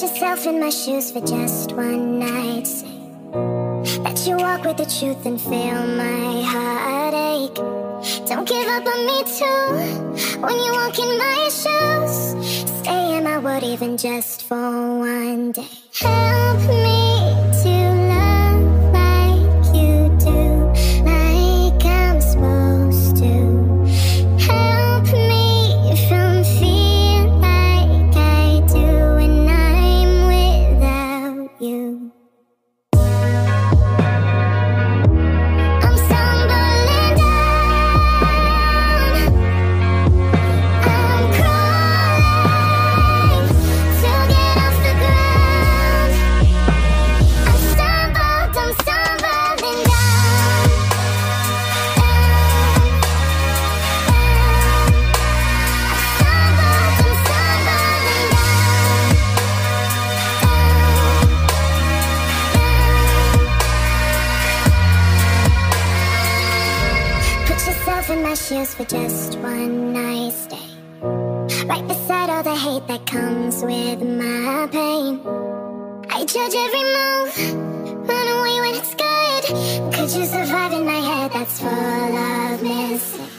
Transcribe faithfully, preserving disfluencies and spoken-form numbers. Put yourself in my shoes for just one night. Say that you walk with the truth and feel my heartache. Don't give up on me too, when you walk in my shoes. Stay in my world even just for one day. Help me to love like you do, like I'm supposed to. Help me from fear like I do when I'm without you. In my shoes for just one night stay, right beside all the hate that comes with my pain. I judge every move, run away when it's good. Could you survive in my head that's full of mistakes?